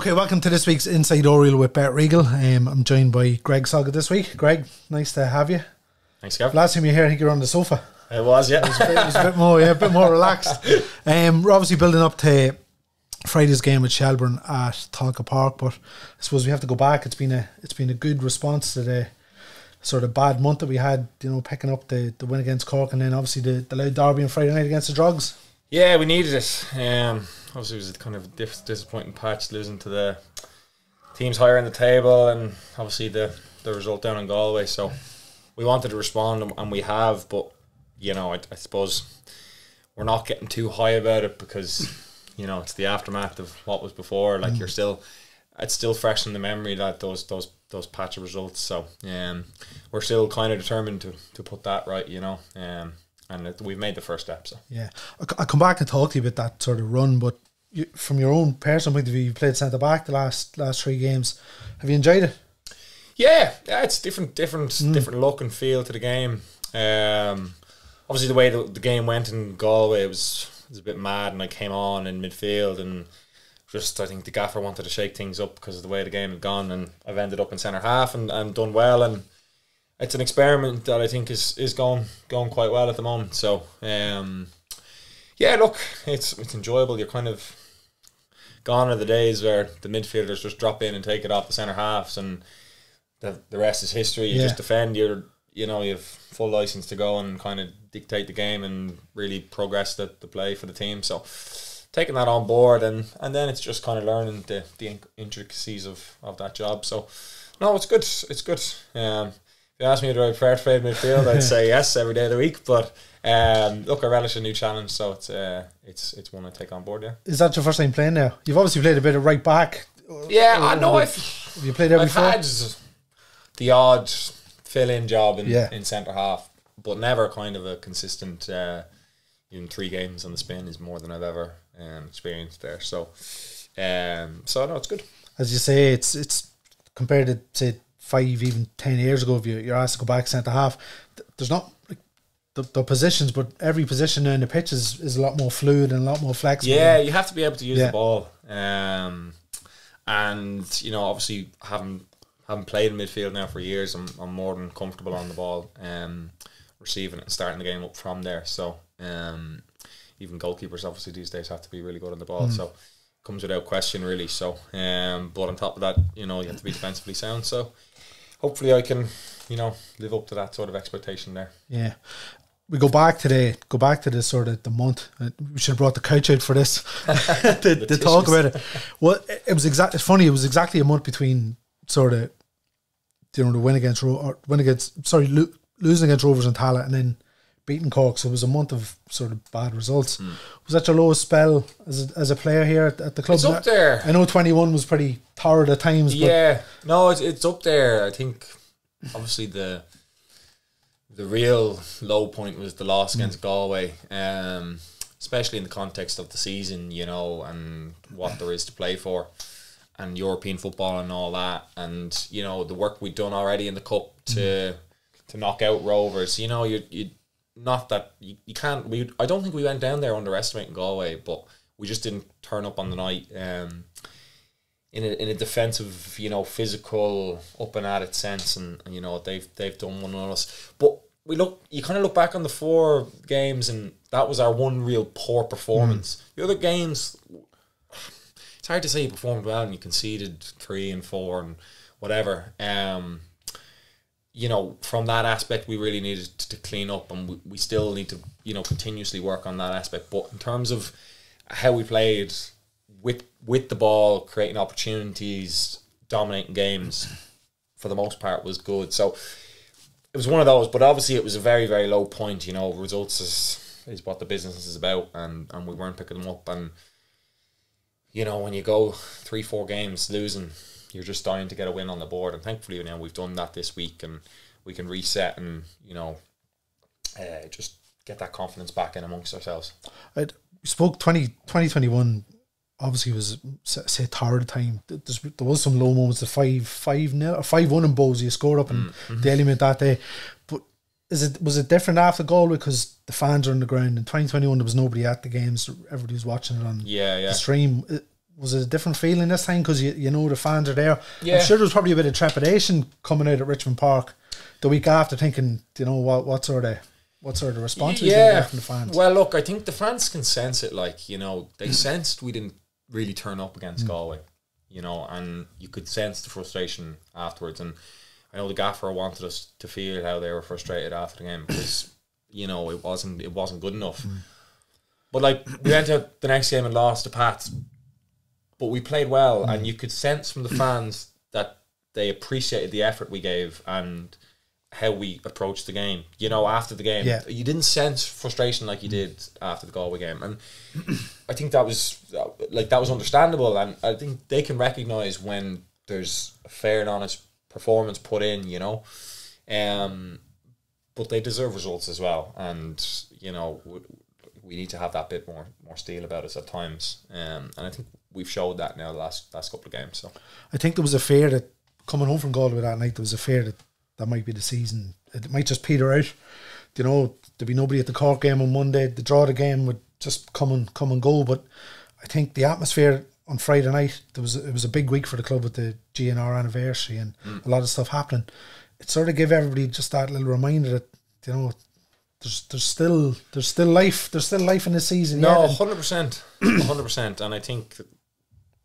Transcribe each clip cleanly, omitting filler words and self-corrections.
Okay, welcome to this week's Inside Oriel with BetRegal. I'm joined by Greg Sloggett this week. Greg, nice to have you. Thanks, Gav. Last time you were here, I think you were on the sofa. I was, yeah. It was a bit more relaxed. We're obviously building up to Friday's game with Shelbourne at Tolka Park, but I suppose we have to go back. It's been a good response to the sort of bad month that we had, you know, picking up the win against Cork and then obviously the loud derby on Friday night against the Drogs. Yeah, we needed it. Obviously, it was kind of a disappointing patch, losing to the teams higher in the table and obviously the result down in Galway. So we wanted to respond, and we have, but, you know, I suppose we're not getting too high about it because, you know, it's the aftermath of what was before. Like, it's still fresh in the memory, that those patch of results. So we're still kind of determined to put that right, you know. And we've made the first step. So yeah, I'll come back and talk to you about that sort of run, but you, from your own personal point of view, you played centre-back the last three games. Have you enjoyed it? Yeah, it's different look and feel to the game. Obviously, the way the game went in Galway, it was a bit mad, and I came on in midfield, and just I think the gaffer wanted to shake things up because of the way the game had gone, and I've ended up in centre-half and done well, and it's an experiment that I think is going quite well at the moment. So, yeah, look, it's enjoyable. You're kind of gone are the days where the midfielders just drop in and take it off the centre halves, and the rest is history. You just defend. You have full license to go and kind of dictate the game and really progress the play for the team. So, taking that on board, and then it's just kind of learning the intricacies of that job. So, no, it's good. It's good. If you asked me, do I prefer to play midfield? I'd say yes every day of the week. But look, I relish a new challenge, so it's one I take on board. Yeah, is that your first time playing now? You've obviously played a bit of right back. Yeah, I know. Have you played there before? I've had the odd fill-in job in centre half, but never kind of a consistent. Even 3 games on the spin is more than I've ever experienced there. So, no, it's good. As you say, it's compared to say 5, even 10 years ago, if you're asked to go back centre half, there's not like, the positions, but every position in the pitch is a lot more fluid and a lot more flexible. Yeah, you have to be able to use the ball, and you know, obviously, having played in midfield now for years, I'm more than comfortable on the ball, receiving it and starting the game up from there. So, even goalkeepers obviously these days have to be really good on the ball. So, comes without question, really. So, but on top of that, you know, you have to be defensively sound. So. Hopefully I can, you know, live up to that sort of expectation there. Yeah. We go back today, to this sort of the month. We should have brought the couch out for this to talk about it. Well, it's funny, it was exactly a month between sort of, you know, the losing against Rovers and Tallaght and then beating Cork. So it was a month of sort of bad results. Was that your lowest spell as a player here at the club? It's up there. I know 21 was pretty torrid at times. Yeah, but no, it's up there. I think obviously the real low point was the loss against Galway, especially in the context of the season, you know, and what there is to play for, and European football and all that, and you know the work we'd done already in the cup to knock out Rovers. You know, you. Not that you can't. I don't think we went down there underestimating Galway, but we just didn't turn up on the night. In a defensive, you know, physical, up and at it sense, and you know they've done one on us. But we look, you kind of look back on the 4 games, and that was our one real poor performance. The other games, it's hard to say you performed well, and you conceded 3 and 4 and whatever. You know, from that aspect, we really needed to clean up, and we still need to, you know, continuously work on that aspect. But in terms of how we played with the ball, creating opportunities, dominating games, for the most part, was good. So it was one of those, but obviously it was a very, very low point. You know, results is what the business is about, and we weren't picking them up. And, you know, when you go 3-4 games losing, you're just dying to get a win on the board, and thankfully now we've done that this week, and we can reset and, you know, just get that confidence back in amongst ourselves. I spoke 2021 obviously was, say, torrid time. There was some low moments, the 5-0 or 5-1 in Bowes you scored up and the element that day. But was it different after Galway because the fans are on the ground? In 2021 there was nobody at the games, everybody was watching it on the stream. was it a different feeling this time because you know the fans are there? Yeah. I'm sure there was probably a bit of trepidation coming out at Richmond Park the week after, thinking, you know, what sort of response we get from the fans. Well, look, I think the fans can sense it. Like, you know, they sensed we didn't really turn up against Galway, you know, and you could sense the frustration afterwards. And I know the gaffer wanted us to feel how they were frustrated after the game because you know it wasn't good enough. But like we went out the next game and lost to Pats, but we played well, and you could sense from the fans that they appreciated the effort we gave and how we approached the game. You know, after the game, you didn't sense frustration like you did after the Galway game, and I think that was understandable. And I think they can recognise when there's a fair and honest performance put in, you know, but they deserve results as well, and you know we need to have that bit more steel about us at times, and I think we've showed that now the last couple of games. So I think there was a fear that coming home from Galway that night, there was a fear that that might be the season, it might just peter out, you know, there'd be nobody at the Cork game on Monday, the draw of the game would just come and go. But I think the atmosphere on Friday night, it was a big week for the club with the GNR anniversary and a lot of stuff happening. It sort of gave everybody just that little reminder that, you know, there's still life. There's still life in this season. No, 100%, 100%. And I think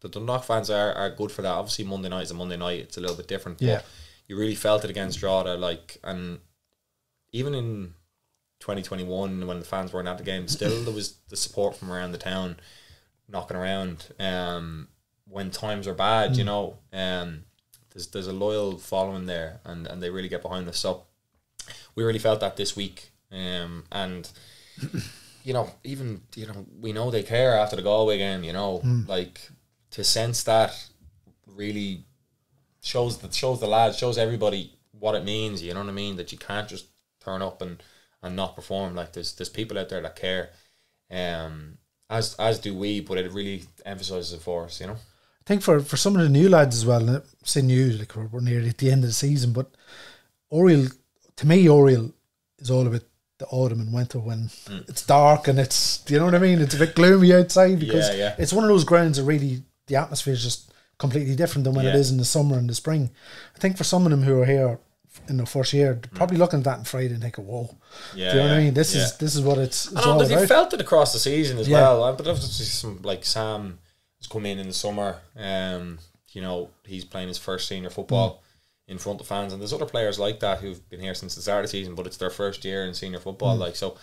the Dundalk fans are good for that. Obviously, Monday night is a Monday night. It's a little bit different. Yeah, but you really felt it against Drogheda, like, and even in 2021 when the fans weren't at the game, still there was the support from around the town. Knocking around when times are bad, you know, there's a loyal following there, and they really get behind us. So we really felt that this week, and you know, even, you know, we know they care after the Galway game, you know, like to sense that really shows the lads, shows everybody what it means, you know what I mean, that you can't just turn up and not perform. Like there's people out there that care, as do we, but it really emphasises it for us, you know. I think for some of the new lads as well, and saying new, like we're nearly at the end of the season, but Oriel, to me, Oriel is all about the autumn and winter when it's dark and it's, you know what I mean, it's a bit gloomy outside because it's one of those grounds that really the atmosphere is just completely different than when it is in the summer and the spring. I think for some of them who are here in the first year, probably looking at that on Friday and thinking, "Whoa, do you know what I mean? This is what it's all about." You felt it across the season as well. I've obviously some, like Sam has come in the summer. You know, he's playing his first senior football in front of fans, and there's other players like that who've been here since the start of the season, but it's their first year in senior football. Like, so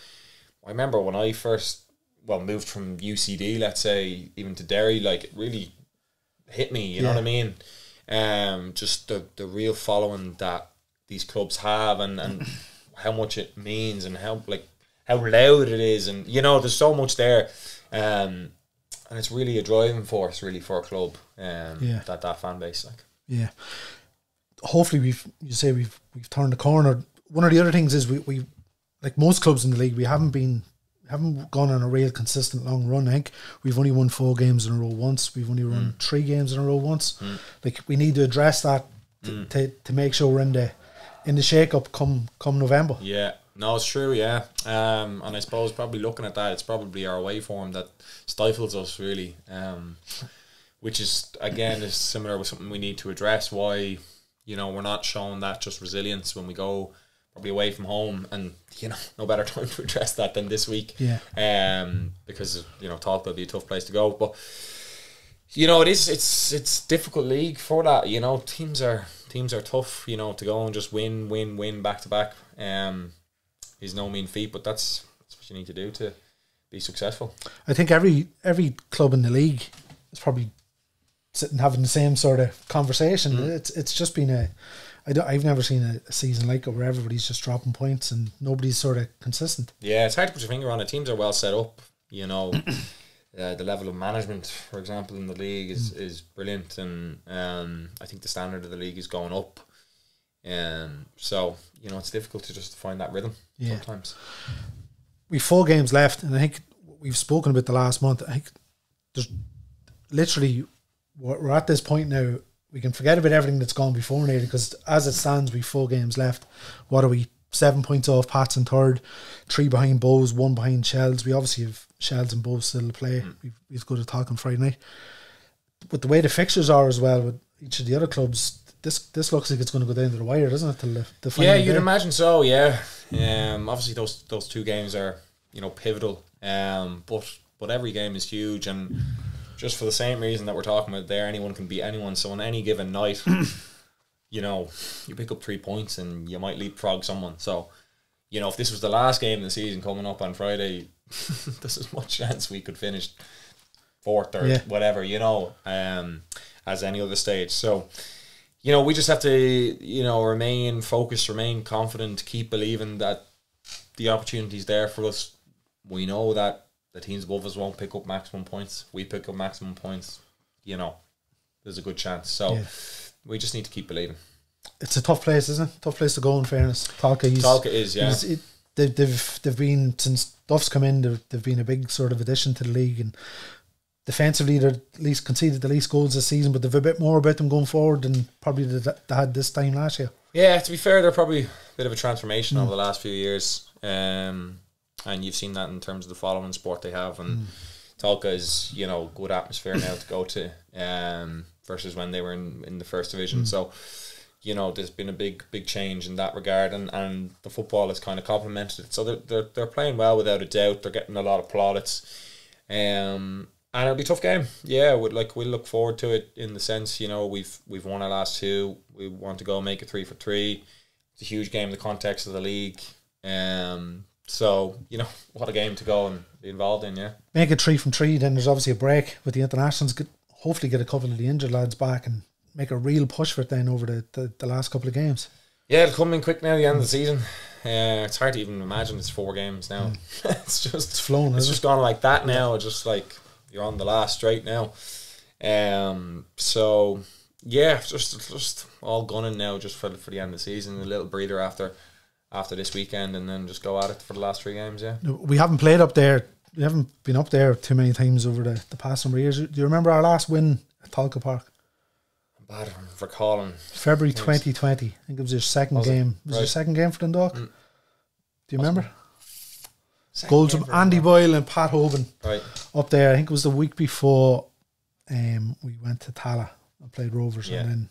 I remember when I first moved from UCD, let's say, even to Derry, like it really hit me. You know what I mean? Just the real following that these clubs have, and how much it means, and how loud it is, and you know there's so much there, and it's really a driving force really for a club, that fan base, like. Yeah, hopefully we've turned the corner. One of the other things is we like most clubs in the league, we haven't gone on a real consistent long run. I think we've only won 4 games in a row once. We've only won 3 games in a row once. Like we need to address that to make sure we're in the shake-up come November. Yeah, no, it's true, yeah. And I suppose probably looking at that, it's probably our waveform that stifles us, really, which is, again, is similar with something we need to address, why, you know, we're not showing that just resilience when we go probably away from home, and, you know, no better time to address that than this week. Yeah. Because, you know, Tolka will be a tough place to go, but you know, it's difficult league for that. You know, teams are tough. You know, to go and just win back to back is no mean feat. But that's what you need to do to be successful. I think every club in the league is probably sitting having the same sort of conversation. It's just been I've never seen a season like it where everybody's just dropping points and nobody's sort of consistent. Yeah, it's hard to put your finger on it. Teams are well set up. You know. The level of management, for example, in the league is brilliant, and I think the standard of the league is going up, so you know it's difficult to just find that rhythm sometimes. We've 4 games left, and I think we've spoken about the last month. I think there's literally, we're at this point now, we can forget about everything that's gone before now, because as it stands we've 4 games left. What are we? 7 points off Pats in third, 3 behind Bows, 1 behind Shels. We obviously have Shels and Bows still to play. We've got to talk on Friday night. with the way the fixtures are as well with each of the other clubs, this looks like it's going to go down to the wire, doesn't it? Till the final day. You'd imagine so. Yeah, obviously those two games are, you know, pivotal. But every game is huge, and just for the same reason that we're talking about there, anyone can beat anyone. So on any given night, you know, you pick up 3 points and you might leapfrog someone. So, you know, if this was the last game of the season coming up on Friday, there's as much chance we could finish fourth or whatever, you know, as any other stage. So, you know, we just have to, you know, remain focused, remain confident, keep believing that the opportunity's there for us. We know that the teams above us won't pick up maximum points. We pick up maximum points, you know, there's a good chance. So we just need to keep believing. It's a tough place, isn't it? Tough place to go, in fairness. Tolka is, yeah. They've been, since Duff's come in, they've been a big sort of addition to the league, and defensively they're at least conceded the least goals this season, but they've a bit more about them going forward than probably they had this time last year. Yeah, to be fair, they're probably a bit of a transformation over the last few years. And you've seen that in terms of the following sport they have, and Tolka is, you know, good atmosphere now to go to, versus when they were in the first division. So, you know, there's been a big change in that regard, and the football has kind of complemented it. So they're playing well without a doubt. They're getting a lot of plaudits, and it'll be a tough game. Yeah, we look forward to it in the sense, you know, we've won our last two. We want to go make it 3 for 3. It's a huge game in the context of the league. So, you know, what a game to go and be involved in, yeah. Make it 3 from 3, then there's obviously a break with the internationals. Hopefully get a couple of the injured lads back and make a real push for it then over the last couple of games. Yeah, it'll come in quick now, the end of the season. It's hard to even imagine it's 4 games now. Yeah. It's flown. It's just gone like that now. It's just like you're on the last straight now. So, yeah, just all gunning now just for the end of the season. A little breather after this weekend, and then just go at it for the last 3 games, yeah. We haven't played up there. We haven't been up there too many times over the past number of years. Do you remember our last win at Tolka Park? I'm bad at recalling. February 2020. I think it was your second game. Was it your second game for Dundalk? Do you remember? Goals from Andy Boyle and Pat Hoven. Right. Up there. I think it was the week before we went to Tallaght and played Rovers, and then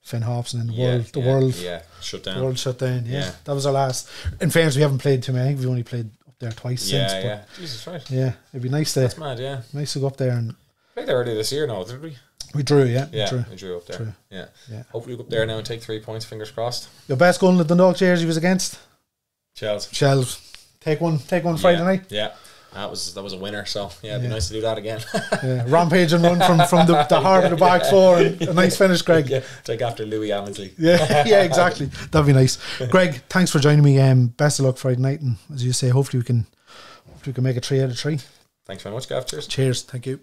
Finn Hoffson and the world shut down. The world shut down. Yeah, that was our last. In fairness, we haven't played too many. I think we've only played up there twice since. Yeah, Jesus Christ. Yeah, it'd be nice to. That's mad. Yeah, nice to go up there and. We played there earlier this year, now, didn't we? We drew. We drew up there. Yeah. Hopefully, we go up there now and take 3 points. Fingers crossed. Your best goal in the Dundalk jersey was against Shels. Take one Friday night. Yeah. That was a winner, so it'd be nice to do that again. Rampage and run from the heart of the back four, and a nice finish, Greg. Yeah, take after Louis Amesley. Yeah, exactly. That'd be nice. Greg, thanks for joining me. Best of luck Friday night, and as you say, hopefully we can make a 3 out of 3. Thanks very much, Gav. Cheers. Thank you.